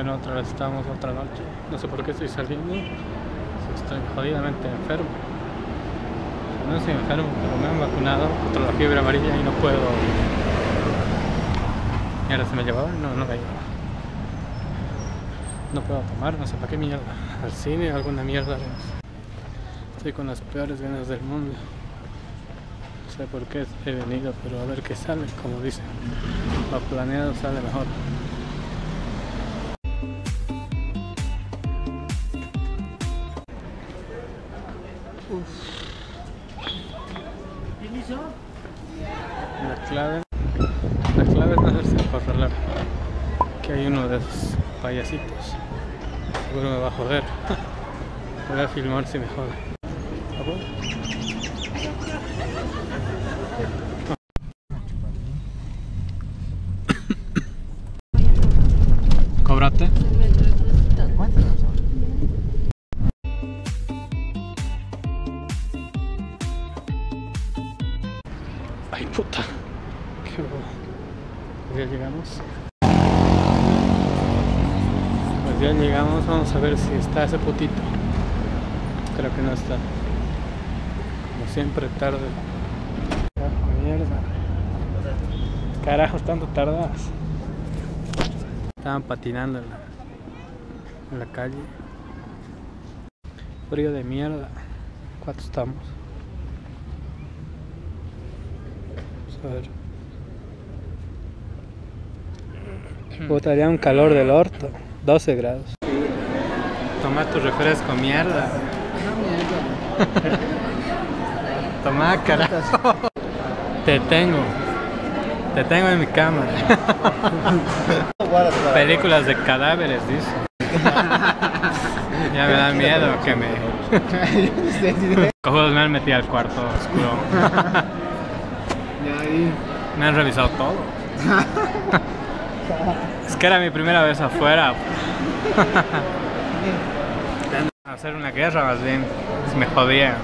Bueno, otra vez estamos otra noche. No sé por qué estoy saliendo. Estoy jodidamente enfermo. No estoy enfermo, pero me han vacunado contra la fiebre amarilla y no puedo. ¿Y ahora se me llevaba? No, no me llevaba. No puedo tomar, no sé para qué mierda. Al cine, alguna mierda. Estoy con las peores ganas del mundo. No sé por qué he venido, pero a ver qué sale, como dicen. Lo planeado sale mejor. La clave es no hacerse corralar. Que hay uno de esos payasitos. Seguro me va a joder. Voy a filmar si me jode. ¿Cobrate? Ay, puta. Qué bueno. Ya llegamos. Pues ya llegamos, vamos a ver si está ese putito. Creo que no está. Como siempre tarde. Carajo, mierda. Carajos, tanto tardas. Estaban patinando en la calle. Frío de mierda. ¿Cuánto estamos? A ver. Botaría un calor del orto, 12 grados. Toma tu refresco, mierda. Toma, carajo. Te tengo en mi cámara. Películas de cadáveres, dice. Ya me da miedo que me... Cojones, me han metido al cuarto oscuro. Me han revisado todo. Es que era mi primera vez afuera. Hacer una guerra más bien. Me jodía.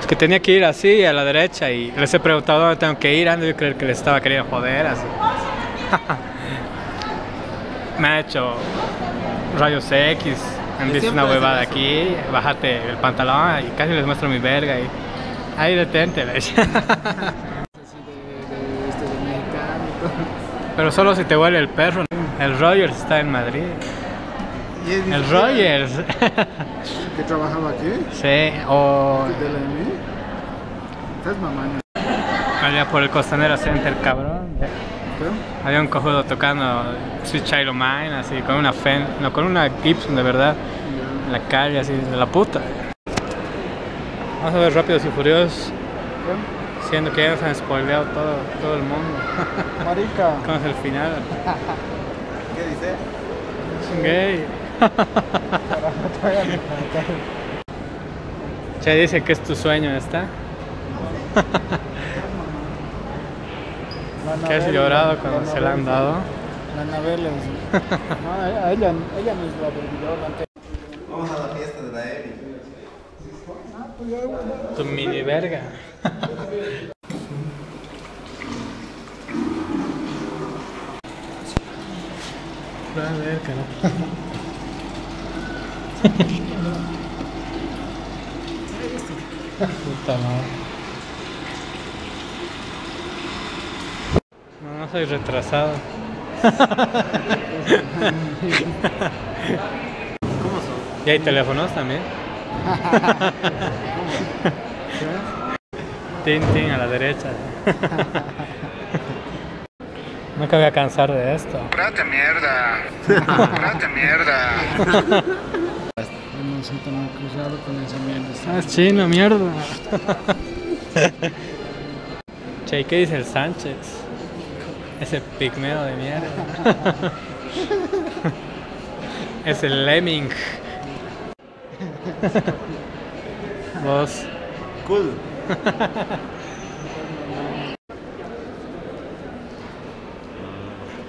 Es que tenía que ir así a la derecha y les he preguntado dónde tengo que ir. Ando yo creer que les estaba queriendo joder así. Me han hecho rayos X. Han visto una huevada aquí. Bájate el pantalón y casi les muestro mi verga y... Ahí detente, ¿ves? Pero solo si te huele el perro. El Rogers está en Madrid. El Rogers. ¿Que trabajaba aquí? Sí, o... Estás mamando. Allá por el Costanera Center, cabrón. ¿Qué? Había un cojudo tocando Sweet Child O' Mine, así, con una Fender, no, con una Gibson, de verdad. En la calle, así, de la puta. Vamos a ver Rápidos y Furiosos. Siendo que ya nos han spoileado todo el mundo. Marica. ¿Cómo es el final? ¿Qué dice? Es un gay. Che, dice que es tu sueño, ¿está? ¿Que has llorado cuando se la han dado? La novela. No, ella nos la olvidó. Vamos a la fiesta de la Eri. Tu mini verga. La verga, ¿no? Puta madre. No soy retrasado. ¿Cómo son? ¿Y hay teléfonos también? Tintín a la derecha. Nunca voy a cansar de esto. ¡Prate mierda! ¡Prate mierda! No sé, tan cruzado con esa mierda. ¡Es chino, mierda! Che, ¿qué dice el Sánchez? Ese pigmeo de mierda. Es el lemming. Vos. Cool.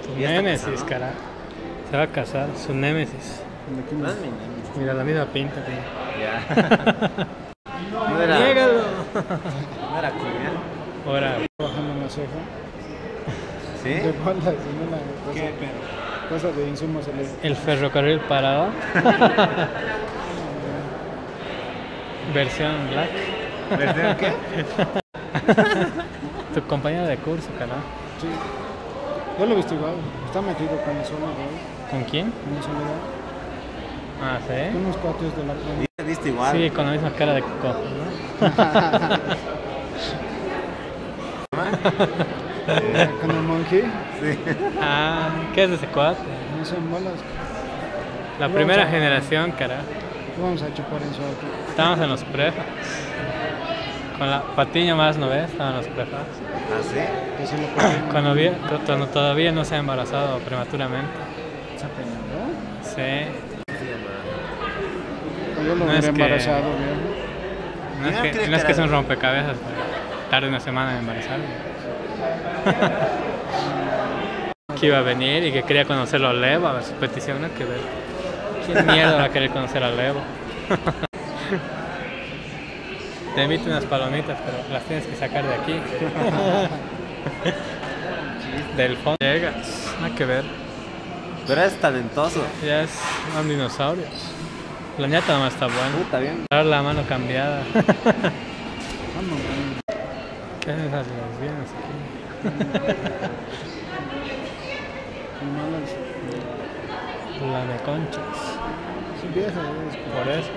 Tu némesis, carajo. Se va a casar, su némesis. Mira, la misma pinta, tío. Ya. No era. Niégalo. No era coreano. Ahora. Bajando más ojo. ¿Sí? ¿Qué pedo? casa de insumos eléctricos. El ferrocarril parado. Versión black. ¿Versión qué? Tu compañera de curso, canal. Sí. Yo lo he visto igual. Está metido con el soledad. ¿Con quién? Con el soledad. Ah, sí. Con unos cuates de la playa. ¿Te viste igual? Sí, con la misma cara de coco, ¿no? ¿Con el monkey? Sí. Ah, ¿qué es ese cuate? No son bolas. La primera generación, carajo. Vamos a chupar en su auto. Estábamos en los prefas. Con la Patiño más, ¿no ves? Estaban los prefas. ¿Ah, sí? Cuando todavía no se ha embarazado prematuramente. ¿Se ha peleado? Sí. Yo lo hubiera embarazado, ¿no? No es que es un rompecabezas, tarde una semana de embarazarme. Que iba a venir y que quería conocerlo a Levo, a sus peticiones, que ver. ¿Quién mierda va a querer conocer a Levo? Te invito unas palomitas, pero las tienes que sacar de aquí. Del fondo. Llegas, nada que ver. Pero eres talentoso. Ya es un dinosaurio. La ñata nomás está buena. Está bien. Ahora la mano cambiada. ¿Qué hacen esas lesbianas aquí? La de conchas. Sí, vieja, es por eso.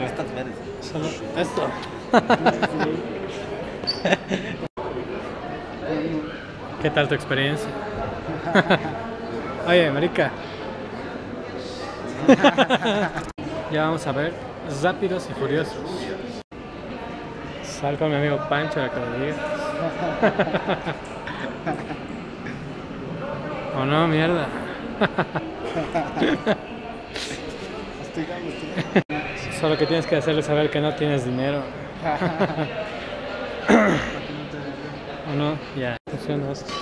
Estas verdes. Solo esto. ¿Qué tal tu experiencia? Oye, marica. Ya vamos a ver Rápidos y Furiosos. Sal con mi amigo Pancho de la caballería. Oh no, mierda. Solo que tienes que hacerle saber que no tienes dinero. ¿O no? Ya, funciona esto.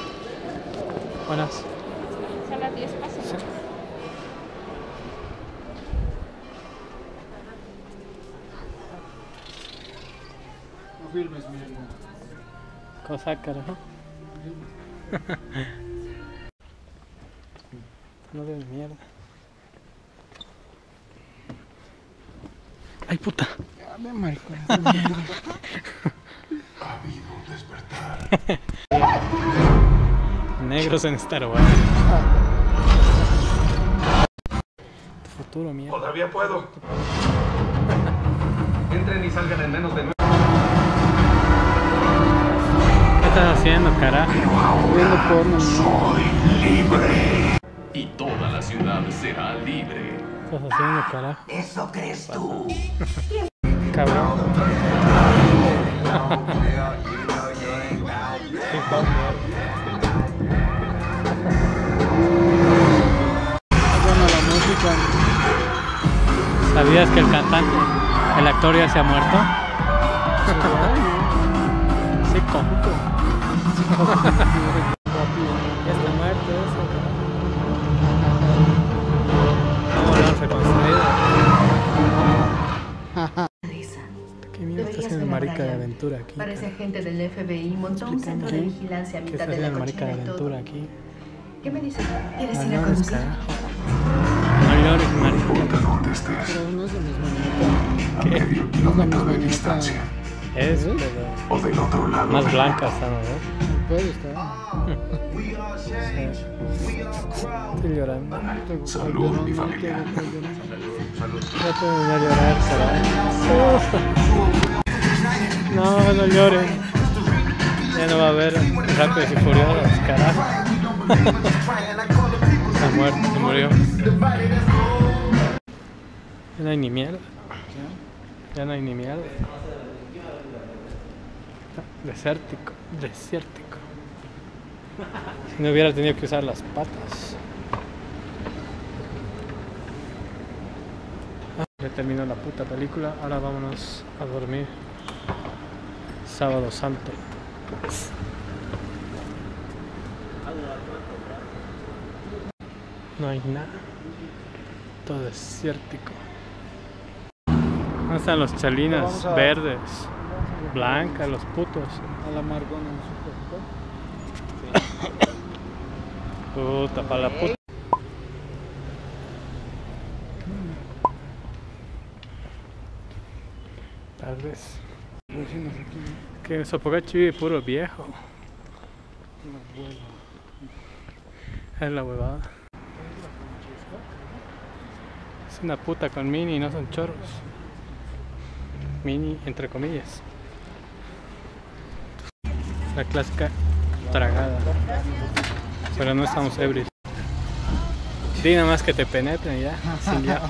Buenas. Son las 10 pasos. Sí. Filmes, miren. Cosa carajo. No de mierda. Ay, puta. Ya me marco. Ha habido un despertar. Negros en Star Wars. Tu futuro, mierda. Todavía puedo. Entren y salgan en menos de 9. ¿Qué estás haciendo, carajo? Viendo porno. Soy libre. Y toda la ciudad será libre. ¿Qué estás haciendo, carajo? Eso crees tú. Cabrón. Bueno, la música. ¿Sabías que el cantante, el actor ya se ha muerto? Sí, cómico. Ya está muerto eso. No, ¿qué mierda está haciendo marica de aventura aquí? Parece agente del FBI, montó un centro de vigilancia a mitad de la marica de aventura aquí. ¿Qué me dices? ¿Quieres ir a conocer? No llores, marica. No importa dónde estés. Pero no es lo mismo. A medio kilómetro de distancia. Es, o del otro lado. Más blanca está, ¿no? Puede estar. Estoy llorando. Salud, mi familia. Salud. Ya te voy a llorar, carajo. No, no llores. Ya no va a haber Rápidos y Furiosos, carajo. Está muerto, se murió. Ya no hay ni mierda. Ya no hay ni mierda. Desértico, desértico. Si no hubiera tenido que usar las patas. Ya terminó la puta película, ahora vámonos a dormir. Sábado Santo. No hay nada. Todo desértico. ¿Dónde están los chalinas verdes? Blanca, los putos. A la margona en su puesto. Puta, para la puta. Tal vez. Que Sopocachi vive puro viejo. Es la huevada. Es una puta con mini, no son chorros. Mini, entre comillas. La clásica tragada. Pero no estamos ebrios. Di nada más que te penetren ya, sin ya.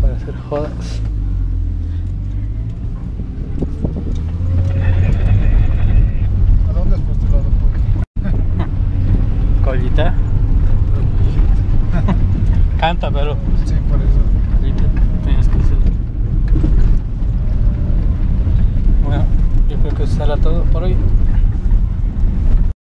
Para hacer jodas. ¿A dónde has postulado? ¿Collita? Canta, pero. Sí, por eso. Collita, tienes que hacer. Bueno, yo creo que será todo por hoy.